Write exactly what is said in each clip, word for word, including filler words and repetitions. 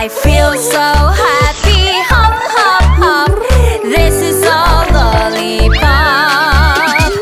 I feel so happy. Hop, hop, hop. This is all lollipop.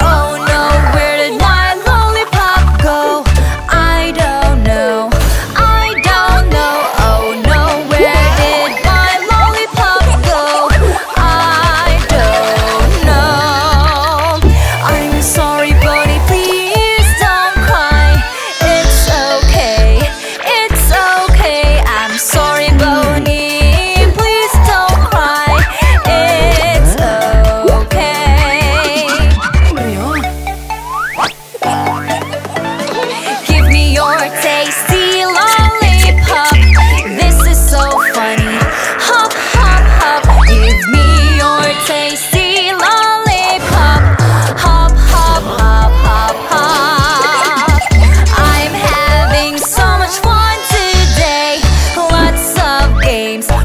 Oh no, where did my lollipop go? I don't know. I don't know. Oh no, where did my lollipop go? I don't know. I'm sorry, buddy. Please don't cry. It's okay. It's okay. I'm sorry, Bonnie.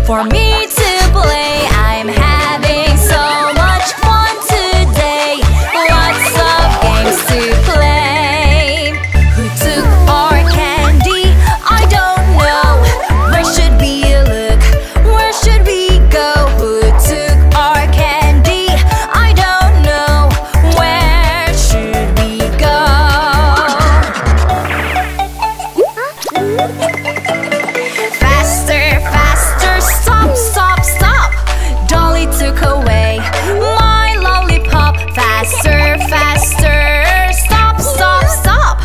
For me to play, I'm having so much fun today. Lots of games to play. Who took our candy? I don't know. Where should we look? Where should we go? Who took our candy? I don't know. Where should we go? Faster, faster. Stop, stop, stop!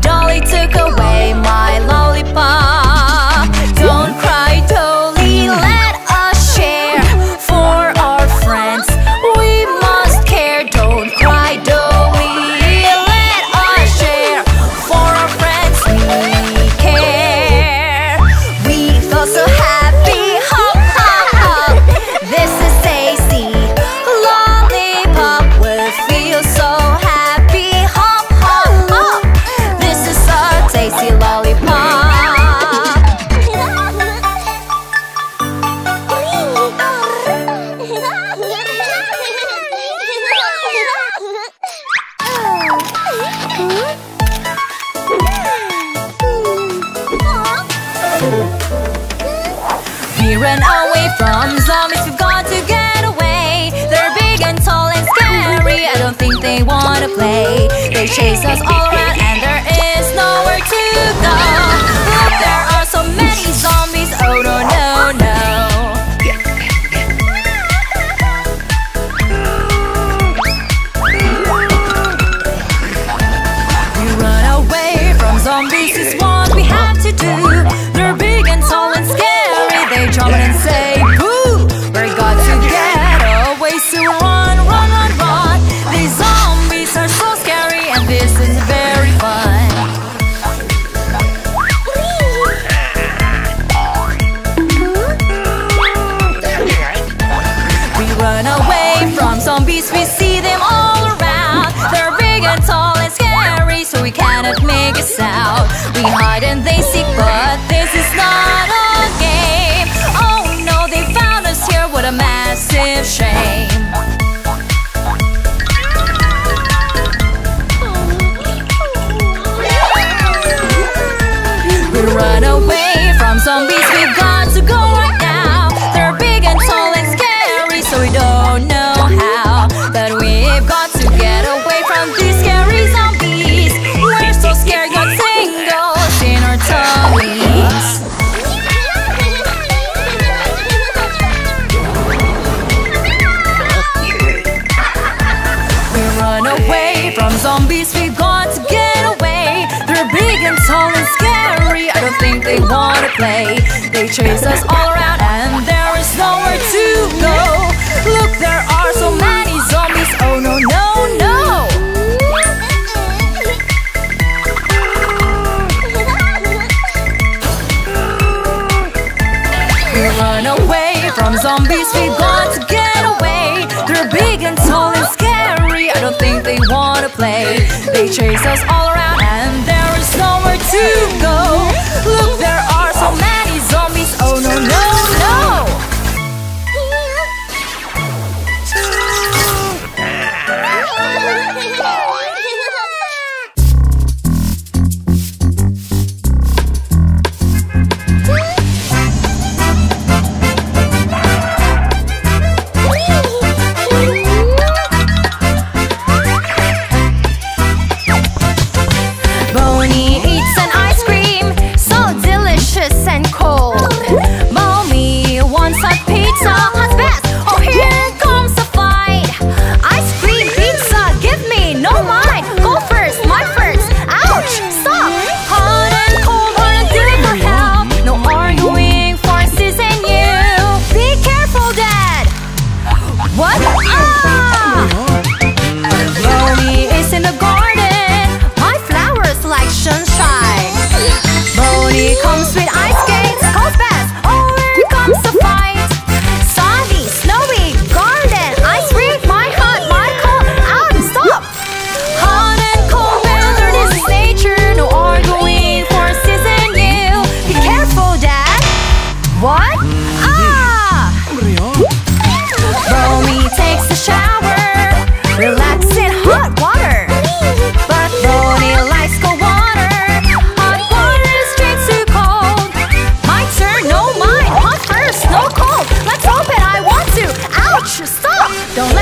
Dolly took away my lollipop. Faster, faster! Stop, stop, stop! Dolly took away my lollipop. Don't cry, Dolly, let us share. For our friends, we must care. Don't cry, Dolly, let us share. For our friends, we care. We feel so happy. We ran away from zombies, we've got to get away. They're big and tall and scary, I don't think they wanna play. They chase us all around and there is nowhere to go. Look, there are so many zombies, oh no no no. We run away from zombies is what we have to do. They're big and tall and scary, they jump and say, "Boo! We got to get away, so run, run, run, run!" These zombies are so scary, and this is very fun. We run away from zombies, we see them all around. They're big and tall and scary, so we cannot make a sound. We hide and they seek, but this is not a game. What a massive shame. We run away from zombies, we've got to go right now. They're big and tall and scary, so we don't know how. But we've got to get away from these scary zombies. We're so scared, got tingles in our tummies. From zombies we've got to get away. They're big and tall and scary, I don't think they wanna play. They chase us all around and there is nowhere to go. Look, there are so many zombies, oh no no no. We run away from zombies, we've got to get away. They're big and tall and scary, I don't think they wanna play. They chase us all around and there is nowhere to go. Look, there are so many zombies, oh no no no. Don't let